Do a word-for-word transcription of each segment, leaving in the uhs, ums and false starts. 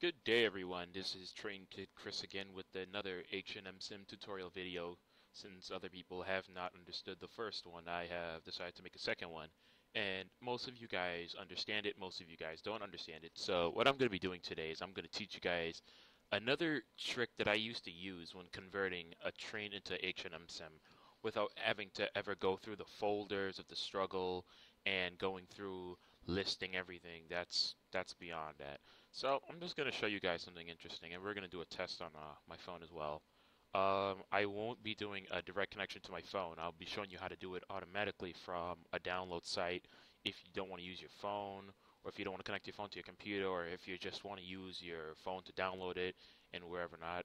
Good day everyone, this is Train Kid Chris again with another Hmmsim tutorial video. Since other people have not understood the first one, I have decided to make a second one. And most of you guys understand it, most of you guys don't understand it. So what I'm going to be doing today is I'm going to teach you guys another trick that I used to use when converting a train into Hmmsim without having to ever go through the folders of the struggle and going through listing everything. That's that's beyond that. So I'm just going to show you guys something interesting, and we're going to do a test on uh, my phone as well. Um, I won't be doing a direct connection to my phone. I'll be showing you how to do it automatically from a download site if you don't want to use your phone, or if you don't want to connect your phone to your computer, or if you just want to use your phone to download it and wherever not.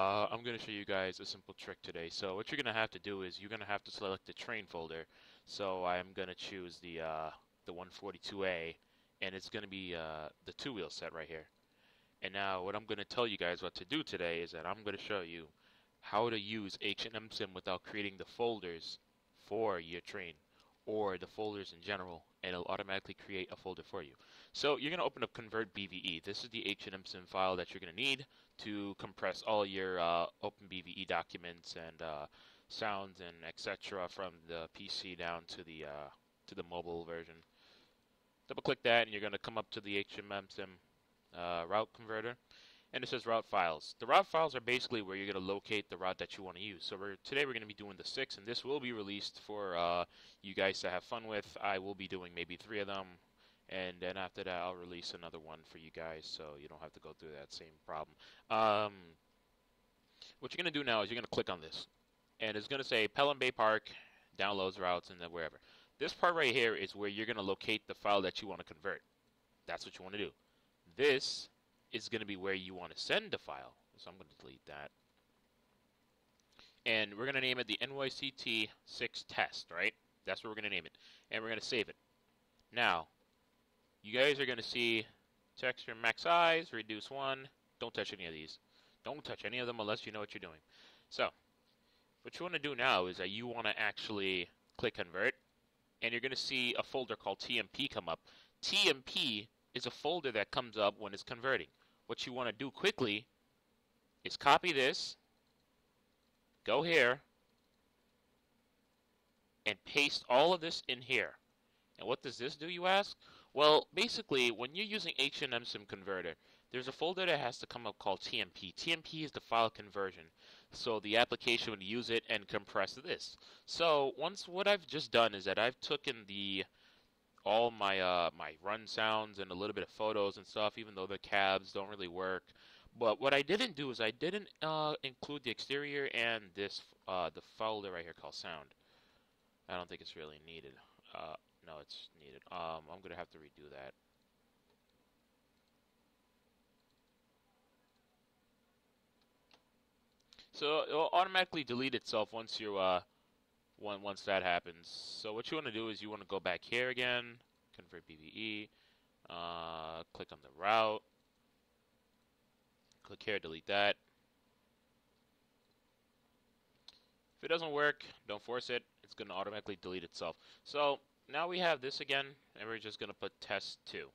Uh, I'm going to show you guys a simple trick today. So what you're going to have to do is you're going to have to select the train folder. So I'm going to choose the uh, the one forty-two A, and it's going to be uh, the two-wheel set right here. And now what I'm going to tell you guys what to do today is that I'm going to show you how to use Hmmsim without creating the folders for your train, or the folders in general, and it'll automatically create a folder for you. So you're going to open up Convert B V E. This is the Hmmsim file that you're going to need to compress all your uh, Open B V E documents and uh, sounds and et cetera from the P C down to the uh, to the mobile version. Double click that, and you're going to come up to the Hmmsim uh, route converter. And it says route files. The route files are basically where you're going to locate the route that you want to use. So we're, today we're going to be doing the six, and this will be released for uh, you guys to have fun with. I will be doing maybe three of them, and then after that I'll release another one for you guys so you don't have to go through that same problem. Um, what you're going to do now is you're going to click on this, and it's going to say Pelham Bay Park, downloads, routes, and then wherever. This part right here is where you're going to locate the file that you want to convert. That's what you want to do. This is going to be where you want to send the file. So I'm going to delete that. And we're going to name it the N Y C T six test, right? That's what we're going to name it. And we're going to save it. Now, you guys are going to see texture max size, reduce one. Don't touch any of these. Don't touch any of them unless you know what you're doing. So, what you want to do now is that you want to actually click convert, and you're going to see a folder called T M P come up. T M P is a folder that comes up when it's converting. What you want to do quickly is copy this, go here, and paste all of this in here. And what does this do, you ask? Well, basically, when you're using Hmmsim Converter, there's a folder that has to come up called T M P. T M P is the file conversion, so the application would use it and compress this. So once what I've just done is that I've taken the all my uh, my run sounds and a little bit of photos and stuff, even though the cabs don't really work. But what I didn't do is I didn't uh, include the exterior and this uh, the folder right here called sound. I don't think it's really needed. Uh, no, it's needed. Um, I'm gonna have to redo that. So it'll automatically delete itself once you uh, once that happens. So what you want to do is you want to go back here again, Convert B V E, uh, click on the route, click here, delete that. If it doesn't work, don't force it. It's going to automatically delete itself. So now we have this again, and we're just going to put test two.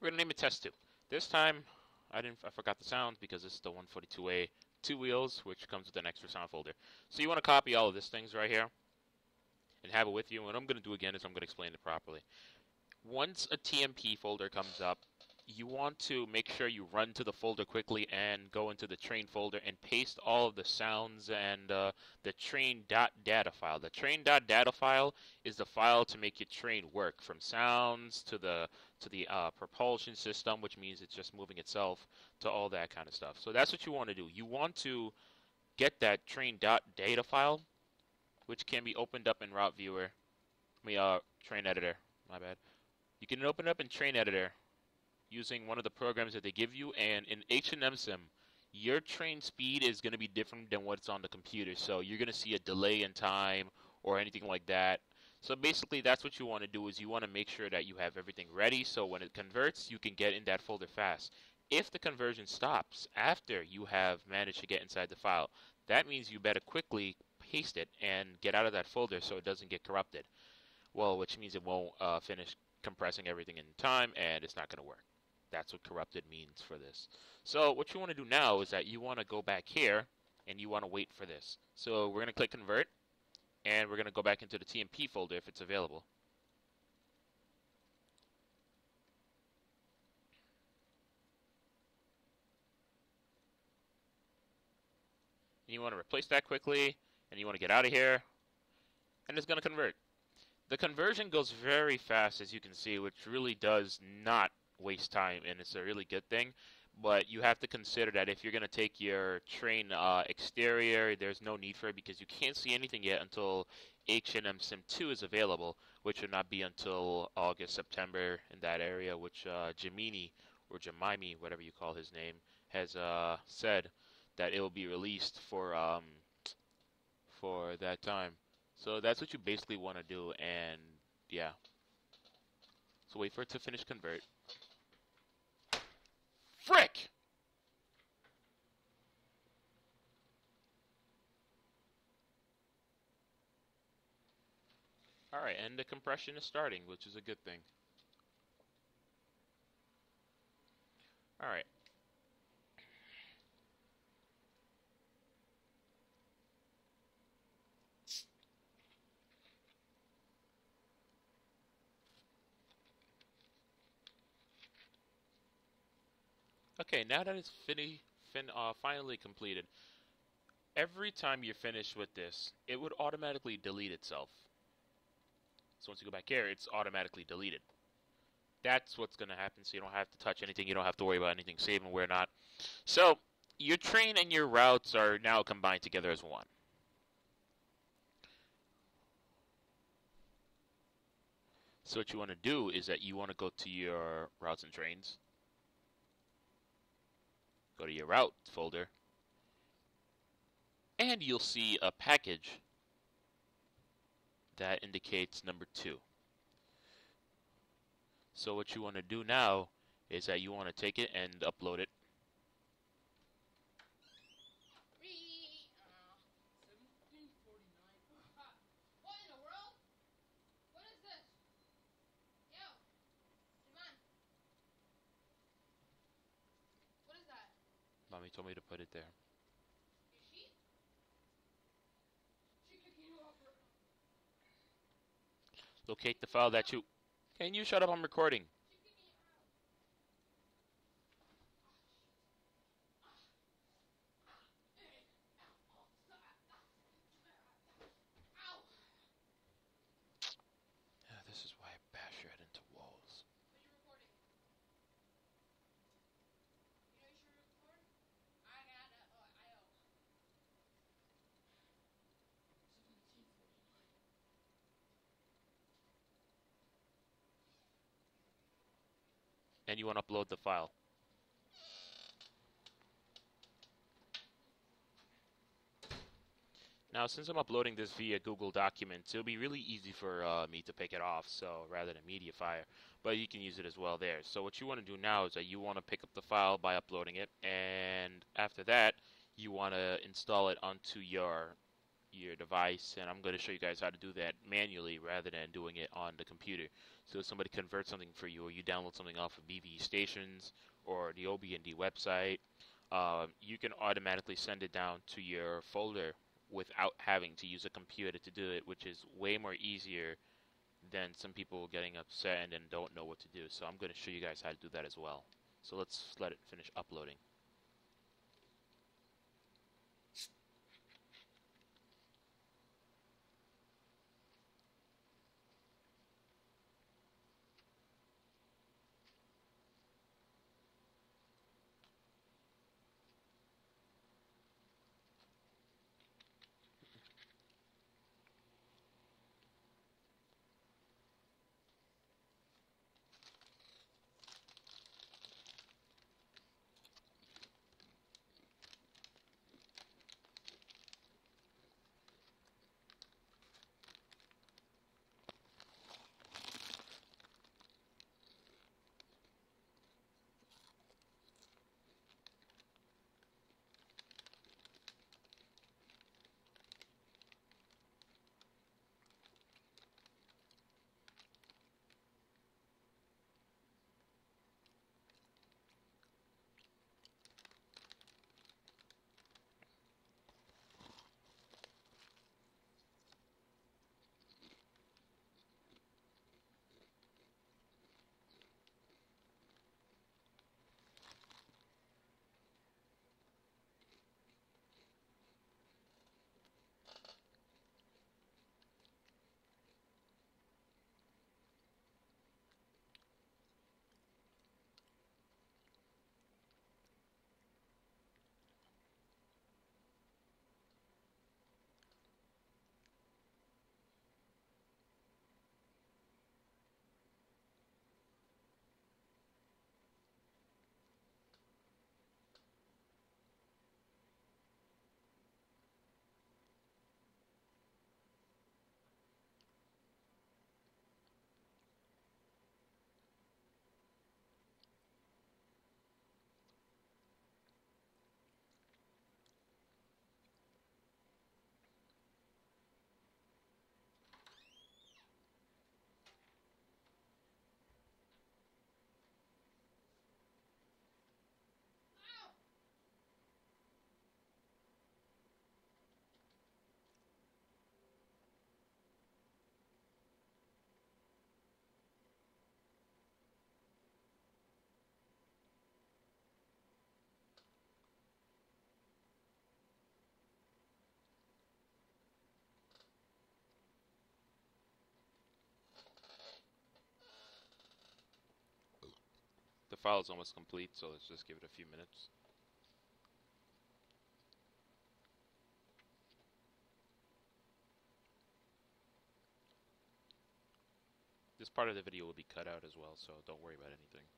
We're gonna name it test two. This time, I didn't. I forgot the sound because it's the one forty-two A two wheels, which comes with an extra sound folder. So you want to copy all of these things right here and have it with you. And what I'm gonna do again is I'm gonna explain it properly. Once a T M P folder comes up, you want to make sure you run to the folder quickly and go into the train folder and paste all of the sounds and uh, the train.data file. The train.data file is the file to make your train work, from sounds to the to the uh, propulsion system, which means it's just moving itself, to all that kind of stuff. So that's what you want to do. You want to get that train.data file, which can be opened up in route viewer. I mean, uh, train editor. My bad. You can open it up in train editor using one of the programs that they give you, and in Hmmsim, your train speed is going to be different than what's on the computer, so you're going to see a delay in time or anything like that. So basically, that's what you want to do, is you want to make sure that you have everything ready, so when it converts, you can get in that folder fast. If the conversion stops after you have managed to get inside the file, that means you better quickly paste it and get out of that folder so it doesn't get corrupted. Well, which means it won't uh, finish compressing everything in time, and it's not going to work. That's what corrupted means for this. So what you want to do now is that you want to go back here, and you want to wait for this. So we're going to click Convert, and we're going to go back into the T M P folder if it's available. And you want to replace that quickly, and you want to get out of here, and it's going to convert. The conversion goes very fast, as you can see, which really does not waste time, and it's a really good thing. But you have to consider that if you're going to take your train uh, exterior, there's no need for it because you can't see anything yet until Hmmsim two is available, which will not be until August, September in that area, which uh, Jimini, or Jemimi, whatever you call his name, has uh, said that it will be released for um, for that time. So that's what you basically want to do, and yeah. So wait for it to finish convert. Frick! Alright, and the compression is starting, which is a good thing. Alright. Okay, now that it's fin fin uh, finally completed, every time you're finished with this, it would automatically delete itself. So once you go back here, it's automatically deleted. That's what's going to happen, so you don't have to touch anything, you don't have to worry about anything, saving where not. So, your train and your routes are now combined together as one. So what you want to do is that you want to go to your routes and trains. Go to your route folder, and you'll see a package that indicates number two. So what you want to do now is that you want to take it and upload it. Mommy told me to put it there. Locate the file that you... Can you shut up? I'm recording. Oh, this is why I bash your head into walls. And you want to upload the file. Now, since I'm uploading this via Google Documents, it'll be really easy for uh, me to pick it off, so rather than MediaFire, but you can use it as well there. So what you want to do now is that you want to pick up the file by uploading it, and after that, you want to install it onto your your device, and I'm going to show you guys how to do that manually rather than doing it on the computer. So if somebody converts something for you, or you download something off of B V E stations or the O B N D website, uh, you can automatically send it down to your folder without having to use a computer to do it, which is way more easier than some people getting upset and then don't know what to do. So I'm going to show you guys how to do that as well. So let's let it finish uploading. file is almost complete, so let's just give it a few minutes. This part of the video will be cut out as well, so don't worry about anything.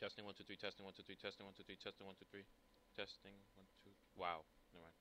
Testing one two three. Testing one two three. Testing one two three. Testing one two three. Testing one two. Wow. Never mind.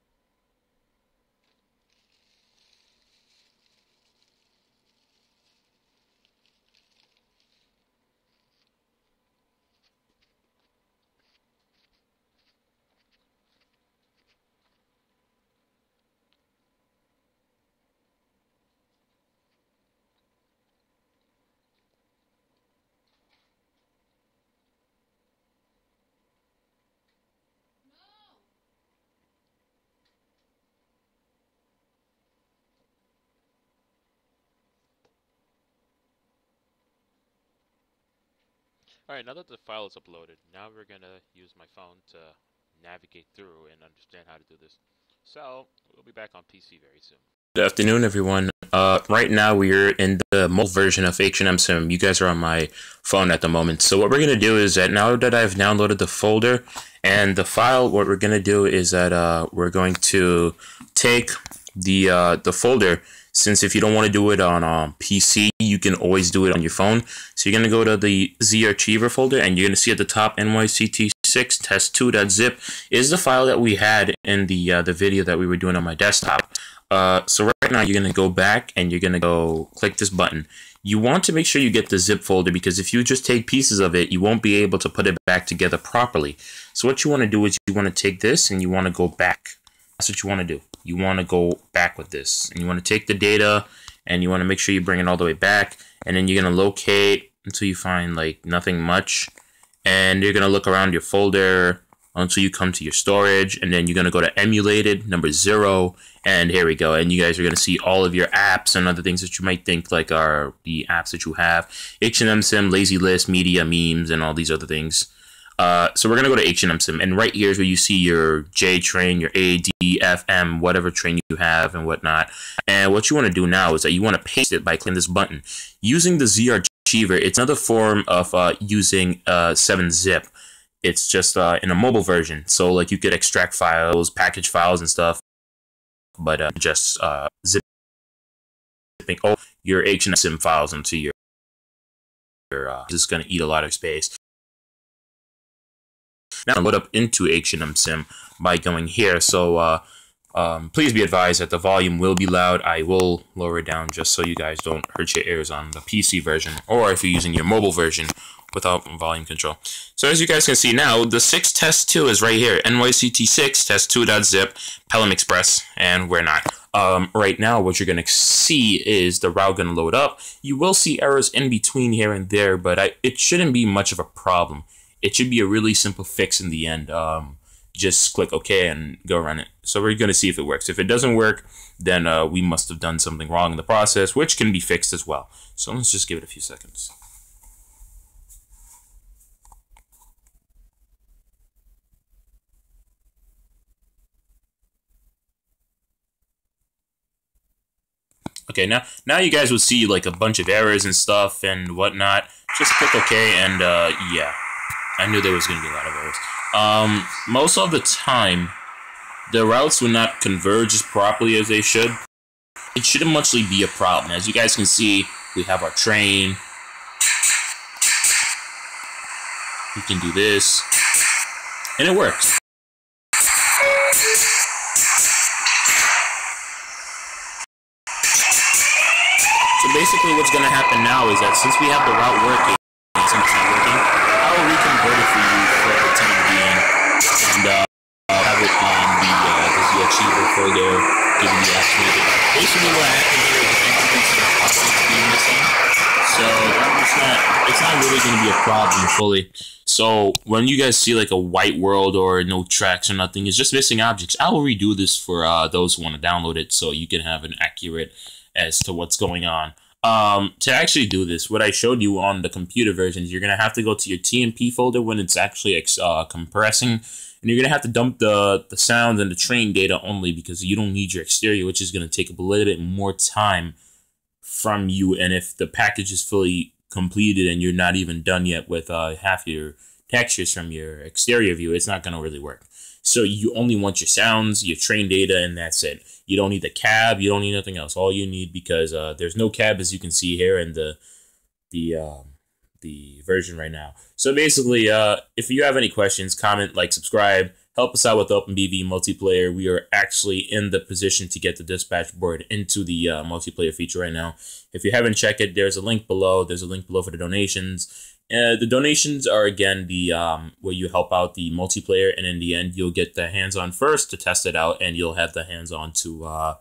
Alright, now that the file is uploaded, now we're going to use my phone to navigate through and understand how to do this. So, we'll be back on P C very soon. Good afternoon, everyone. Uh, right now, we're in the mobile version of Hmmsim. You guys are on my phone at the moment. So what we're going to do is that now that I've downloaded the folder and the file, what we're going to do is that uh, we're going to take the, uh, the folder. Since if you don't want to do it on um, P C, you can always do it on your phone. So you're going to go to the Z Archiver folder, and you're going to see at the top N Y C T six test two dot zip is the file that we had in the uh, the video that we were doing on my desktop. Uh, so right now, you're going to go back, and you're going to go click this button. You want to make sure you get the zip folder, because if you just take pieces of it, you won't be able to put it back together properly. So what you want to do is you want to take this, and you want to go back. That's what you want to do. You want to go back with this, and you want to take the data, and you want to make sure you bring it all the way back, and then you're going to locate until you find like nothing much, and you're going to look around your folder until you come to your storage, and then you're going to go to emulated number zero, and here we go. And you guys are going to see all of your apps and other things that you might think like are the apps that you have: Hmmsim, lazy list, media, memes, and all these other things. Uh, so we're going to go to Hmmsim, and right here is where you see your J train, your A, D, F, M, whatever train you have and whatnot. And what you want to do now is that you want to paste it by clicking this button. Using the Z R G Achiever, it's another form of uh, using uh, seven zip. It's just uh, in a mobile version. So like you could extract files, package files and stuff, but uh, just uh, zipping all your Hmmsim files into your, your uh, this is going to eat a lot of space. Now load up into Hmmsim by going here. So uh, um, please be advised that the volume will be loud. I will lower it down just so you guys don't hurt your ears on the P C version, or if you're using your mobile version without volume control. So as you guys can see now, the six test two is right here. N Y C T six test two dot zip Pelham Express, and we're not. Um, right now, what you're going to see is the route going to load up. You will see errors in between here and there, but I, it shouldn't be much of a problem. It should be a really simple fix in the end. Um, just click OK and go run it. So we're going to see if it works. If it doesn't work, then uh, we must have done something wrong in the process, which can be fixed as well. So let's just give it a few seconds. Okay, now now you guys will see like a bunch of errors and stuff and whatnot. Just click OK and uh, yeah. I knew there was going to be a lot of errors. Um, most of the time, the routes will not converge as properly as they should. It shouldn't mostly be a problem. As you guys can see, we have our train. We can do this. And it works. So basically what's going to happen now is that since we have the route working, it's not working, reconvert it for you for the time being, and uh, uh, two uh, areas of incidents that are possible to be missing. So that's not, it's not really going to be a problem fully. So when you guys see like a white world or no tracks or nothing, it's just missing objects. I will redo this for uh, those who want to download it so you can have an accurate as to what's going on. Um, to actually do this, what I showed you on the computer versions, you're going to have to go to your T M P folder when it's actually uh, compressing, and you're going to have to dump the, the sounds and the train data only because you don't need your exterior, which is going to take a little bit more time from you. And if the package is fully completed and you're not even done yet with uh, half your textures from your exterior view, it's not going to really work. So you only want your sounds, your train data, and that's it. You don't need the cab. You don't need nothing else. All you need, because uh, there's no cab, as you can see here in the the um, the version right now. So basically, uh, if you have any questions, comment, like, subscribe. Help us out with OpenBVE Multiplayer. We are actually in the position to get the dispatch board into the uh, multiplayer feature right now. If you haven't checked it, there's a link below. There's a link below for the donations. Uh, the donations are, again, the um, where you help out the multiplayer, and in the end, you'll get the hands-on first to test it out, and you'll have the hands-on to uh,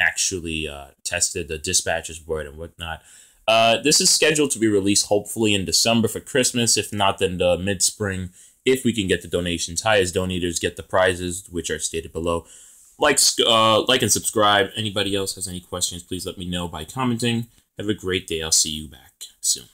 actually uh, test it, the dispatcher's board and whatnot. Uh, this is scheduled to be released hopefully in December for Christmas, if not then the mid-spring, if we can get the donations. Highest donators get the prizes, which are stated below. Like, uh, like and subscribe. Anybody else has any questions, please let me know by commenting. Have a great day. I'll see you back soon.